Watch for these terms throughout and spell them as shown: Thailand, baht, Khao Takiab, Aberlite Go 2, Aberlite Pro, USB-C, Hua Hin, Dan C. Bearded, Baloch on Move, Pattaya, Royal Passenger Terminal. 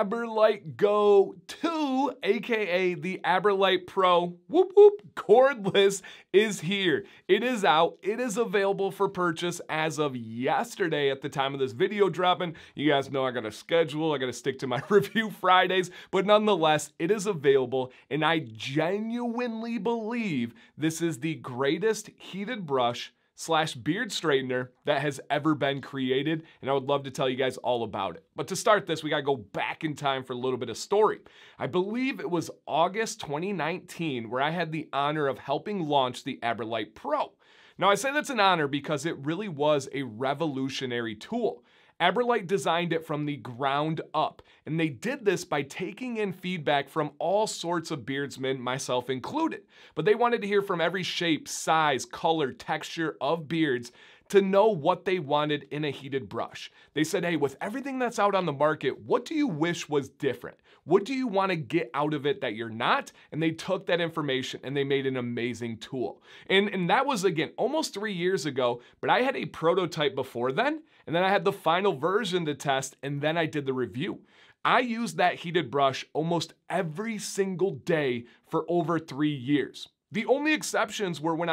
Aberlite Go 2, aka the Aberlite Pro, whoop whoop, cordless is here. It is out, it is available for purchase as of yesterday at the time of this video dropping. You guys know I got a schedule, I gotta stick to my review Fridays, but nonetheless, it is available, and I genuinely believe this is the greatest heated brush slash beard straightener that has ever been created, and I would love to tell you guys all about it. But to start this, we gotta go back in time for a little bit of story. I believe it was August 2019 where I had the honor of helping launch the Aberlite Pro. Now I say that's an honor because it really was a revolutionary tool. Aberlite designed it from the ground up, and they did this by taking in feedback from all sorts of beardsmen, myself included. But they wanted to hear from every shape, size, color, texture of beards to know what they wanted in a heated brush. They said, hey, with everything that's out on the market, what do you wish was different? What do you want to get out of it that you're not? And they took that information and they made an amazing tool. And that was, again, almost 3 years ago, but I had a prototype before then, and then I had the final version to test, and then I did the review. I used that heated brush almost every single day for over 3 years. The only exceptions were when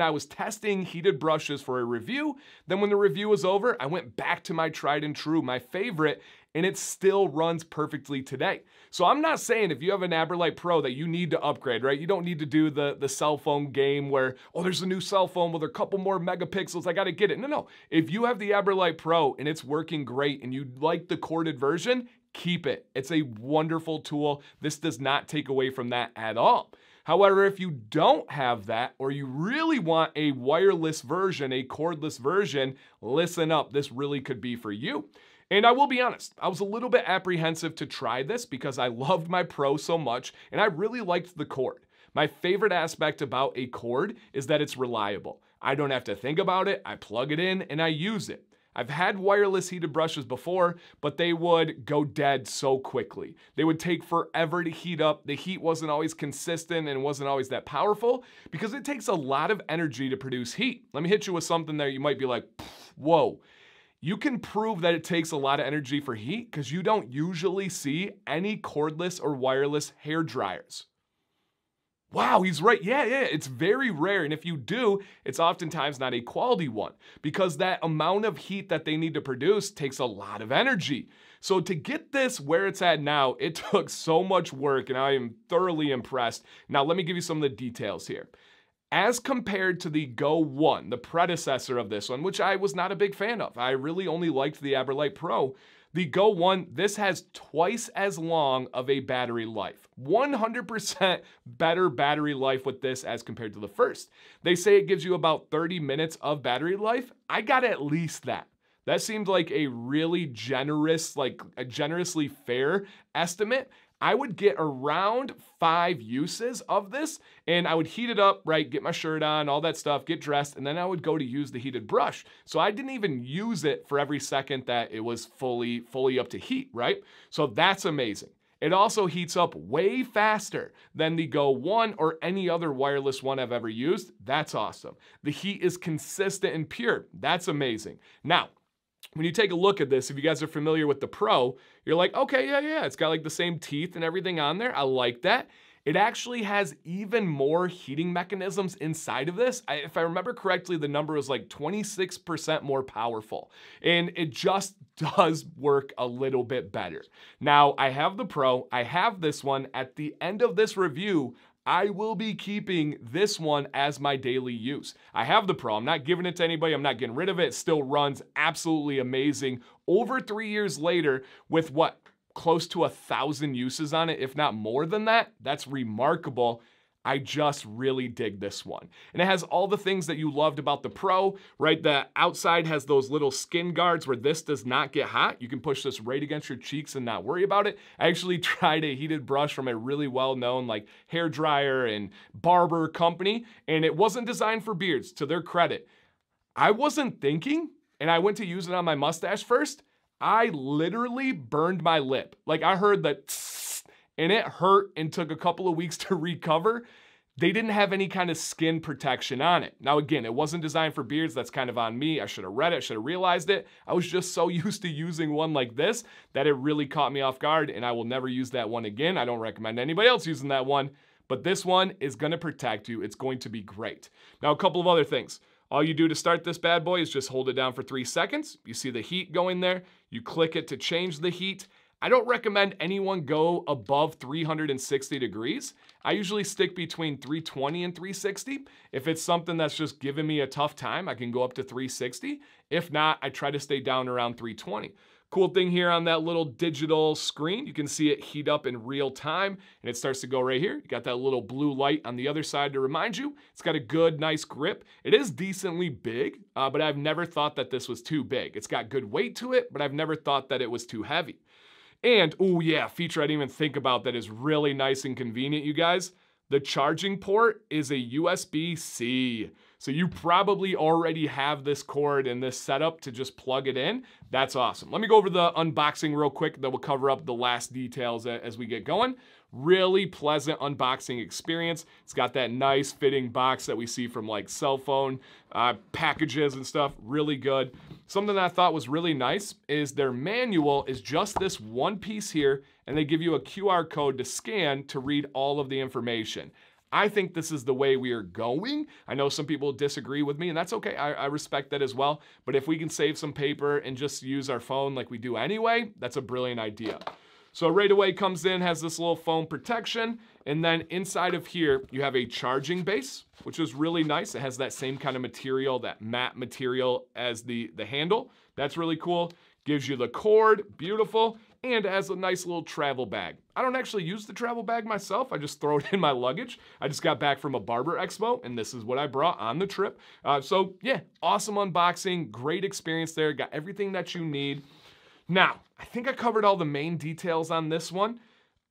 I was testing heated brushes for a review. Then when the review was over, I went back to my tried and true, my favorite, and it still runs perfectly today. So I'm not saying if you have an Aberlite Pro that you need to upgrade, right? You don't need to do the cell phone game where, oh, there's a new cell phone with a couple more megapixels, I gotta get it. No, no. If you have the Aberlite Pro and it's working great and you like the corded version, keep it. It's a wonderful tool. This does not take away from that at all. However, if you don't have that, or you really want a wireless version, a cordless version, listen up, this really could be for you. And I will be honest, I was a little bit apprehensive to try this because I loved my Pro so much, and I really liked the cord. My favorite aspect about a cord is that it's reliable. I don't have to think about it, I plug it in, and I use it. I've had wireless heated brushes before, but they would go dead so quickly. They would take forever to heat up. The heat wasn't always consistent and wasn't always that powerful because it takes a lot of energy to produce heat. Let me hit you with something there. You might be like, whoa. You can prove that it takes a lot of energy for heat because you don't usually see any cordless or wireless hair dryers. Wow, he's right. Yeah, it's very rare. And if you do, it's oftentimes not a quality one because that amount of heat that they need to produce takes a lot of energy. So to get this where it's at now, it took so much work, and I am thoroughly impressed. Now, let me give you some of the details here. As compared to the Go 1, the predecessor of this one, which I was not a big fan of, I really only liked the Aberlite Pro. The Go 1, this has twice as long of a battery life. 100% better battery life with this as compared to the first. They say it gives you about 30 minutes of battery life. I got at least that. That seemed like a really generous, like a generously fair estimate. I would get around 5 uses of this, and I would heat it up, right, get my shirt on, all that stuff, get dressed, and then I would go to use the heated brush. So I didn't even use it for every second that it was fully up to heat, right? So that's amazing. It also heats up way faster than the Go 1 or any other wireless one I've ever used. That's awesome. The heat is consistent and pure. That's amazing. Now, when you take a look at this, if you guys are familiar with the Pro, you're like, okay, yeah, it's got like the same teeth and everything on there. I like that. It actually has even more heating mechanisms inside of this. If I remember correctly, the number was like 26% more powerful, and it just does work a little bit better. Now, I have the Pro, I have this one. At the end of this review, I will be keeping this one as my daily use. I have the Pro, I'm not giving it to anybody, I'm not getting rid of it, it still runs absolutely amazing. Over 3 years later, with what, close to 1,000 uses on it, if not more than that, that's remarkable. I just really dig this one. And it has all the things that you loved about the Pro, right? The outside has those little skin guards where this does not get hot. You can push this right against your cheeks and not worry about it. I actually tried a heated brush from a really well-known like hairdryer and barber company, and it wasn't designed for beards, to their credit. I wasn't thinking, and I went to use it on my mustache first. I literally burned my lip. Like I heard that, and it hurt and took a couple of weeks to recover. They didn't have any kind of skin protection on it. Now again, it wasn't designed for beards, that's kind of on me. I should have read it, I should have realized it. I was just so used to using one like this that it really caught me off guard, and I will never use that one again. I don't recommend anybody else using that one, but this one is gonna protect you. It's going to be great. Now a couple of other things. All you do to start this bad boy is just hold it down for 3 seconds. You see the heat going there. You click it to change the heat. I don't recommend anyone go above 360 degrees. I usually stick between 320 and 360. If it's something that's just giving me a tough time, I can go up to 360. If not, I try to stay down around 320. Cool thing here on that little digital screen, you can see it heat up in real time, and it starts to go right here. You got that little blue light on the other side to remind you. It's got a good, nice grip. It is decently big, but I've never thought that this was too big. It's got good weight to it, but I've never thought that it was too heavy. And, oh yeah, feature I didn't even think about that is really nice and convenient, you guys. The charging port is a USB-C. So you probably already have this cord and this setup to just plug it in. That's awesome. Let me go over the unboxing real quick, then we'll cover up the last details as we get going. Really pleasant unboxing experience. It's got that nice fitting box that we see from like cell phone packages and stuff, really good. Something that I thought was really nice is their manual is just this one piece here, and they give you a QR code to scan to read all of the information. I think this is the way we are going. I know some people disagree with me, and that's okay. I respect that as well. But if we can save some paper and just use our phone like we do anyway, that's a brilliant idea. So right away comes in, has this little foam protection, and then inside of here, you have a charging base, which is really nice. It has that same kind of material, that matte material as the handle. That's really cool. Gives you the cord, beautiful. And it has a nice little travel bag. I don't actually use the travel bag myself. I just throw it in my luggage. I just got back from a barber expo, and this is what I brought on the trip. So yeah, awesome unboxing, great experience there. Got everything that you need. Now, I think I covered all the main details on this one.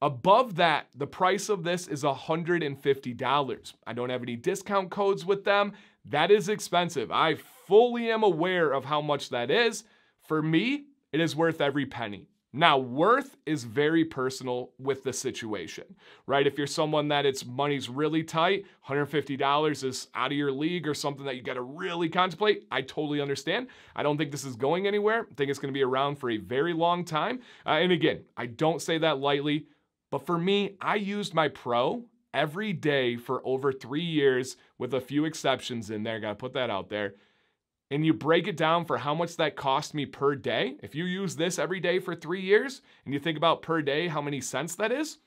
Above that, the price of this is $150. I don't have any discount codes with them. That is expensive. I fully am aware of how much that is. For me, it is worth every penny. Now, worth is very personal with the situation, right? If you're someone that it's money's really tight, $150 is out of your league or something that you got to really contemplate, I totally understand. I don't think this is going anywhere. I think it's going to be around for a very long time. And again, I don't say that lightly, but for me, I used my Pro every day for over 3 years with a few exceptions in there. Got to put that out there. And you break it down for how much that cost me per day. If you use this every day for 3 years and you think about per day, how many cents that is,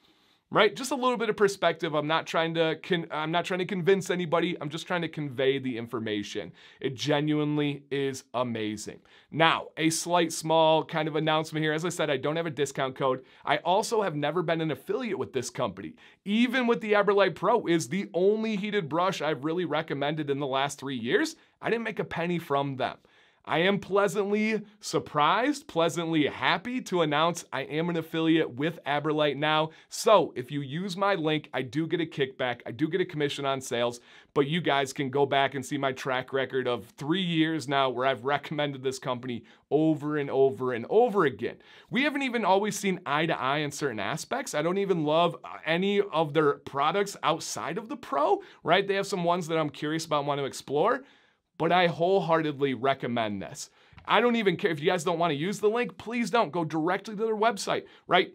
right? Just a little bit of perspective. I'm not trying to convince anybody. I'm just trying to convey the information. It genuinely is amazing. Now, a slight small kind of announcement here. As I said, I don't have a discount code. I also have never been an affiliate with this company. Even with the Aberlite Pro, is the only heated brush I've really recommended in the last 3 years. I didn't make a penny from them. I am pleasantly surprised, pleasantly happy to announce I am an affiliate with Aberlite now. So if you use my link, I do get a kickback. I do get a commission on sales, but you guys can go back and see my track record of 3 years now where I've recommended this company over and over and over again. We haven't even always seen eye to eye in certain aspects. I don't even love any of their products outside of the Pro, right? They have some ones that I'm curious about and want to explore. But I wholeheartedly recommend this. I don't even care if you guys don't want to use the link, please don't. Go directly to their website, right?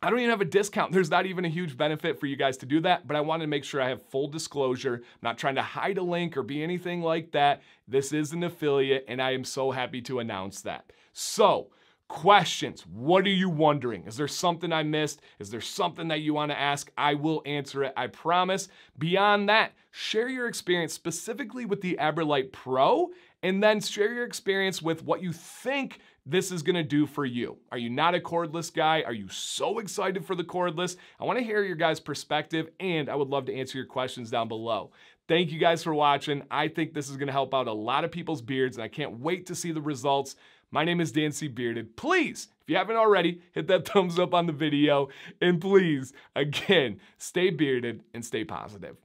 I don't even have a discount. There's not even a huge benefit for you guys to do that, but I wanted to make sure I have full disclosure. I'm not trying to hide a link or be anything like that. This is an affiliate, and I am so happy to announce that. So, questions. What are you wondering? Is there something I missed? Is there something that you want to ask? I will answer it, I promise. Beyond that, share your experience specifically with the Aberlite Pro, and then share your experience with what you think this is going to do for you. Are you not a cordless guy? Are you so excited for the cordless? I want to hear your guys' perspective, and I would love to answer your questions down below. Thank you guys for watching. I think this is going to help out a lot of people's beards, and I can't wait to see the results. My name is Dan C. Bearded. Please, if you haven't already, hit that thumbs up on the video. And please, again, stay bearded and stay positive.